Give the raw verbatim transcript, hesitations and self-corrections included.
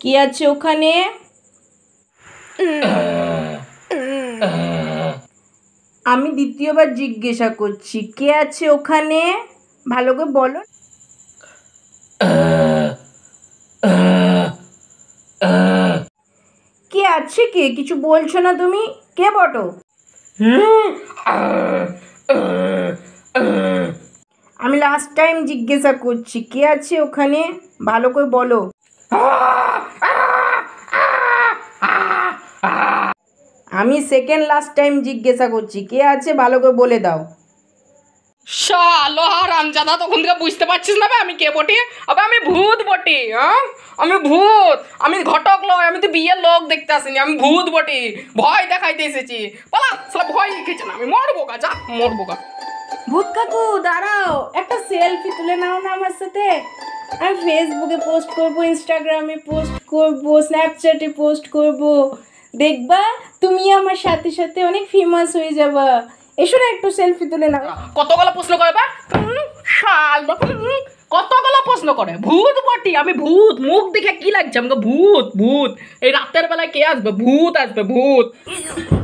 কি আছে ওখানে? আমি দ্বিতীয়বার জিজ্ঞাসা করছি, কে আছে ওখানে? ভালো করে বলো। কে আছে? কে কিছু বলছো না তুমি? কে বটো? আমি লাস্ট টাইম জিজ্ঞাসা করছি, কে আছে ওখানে? ভালো করে বলো। আমি সেকেন্ড লাস্ট টাইম জিজ্ঞাসা করছি, কে আছে? ভালো করে বলে দাও। শালা হারামজাদা, তখন থেকে বুঝতে পারছিস না আমি কে বটি? আবার আমি ভূত বটি। হ্যাঁ, আমি ভূত। আমি ঘটক নয়, আমি তো বিয়ের লোক দেখতে আসিনি, আমি ভূত বটি। ভয় দেখাইতে এসেছি। বলা শালা ভয় লিখেছে না, আমি মরবো গা, যা মরবো গা। ভূত কাকু দাঁড়াও, একটা সেলফি তুলে নাও না আমার সাথে। আমি ফেসবুকে পোস্ট করবো, ইনস্টাগ্রামে পোস্ট করবো, স্ন্যাপচ্যাটে পোস্ট করবো। দেখবা তুমি আমার সাথে সাথে অনেক ফেমাস হয়ে যাবা। এসো না একটু সেলফি তুলে নাও। কতগুলো প্রশ্ন করে বা শালা, কতগুলো প্রশ্ন করে। ভূত বটি, আমি ভূত। মুখ দেখে কি লাগছে আমাকে? ভূত ভূত। এই রাতের বেলায় কে আসবে? ভূত আসবে, ভূত।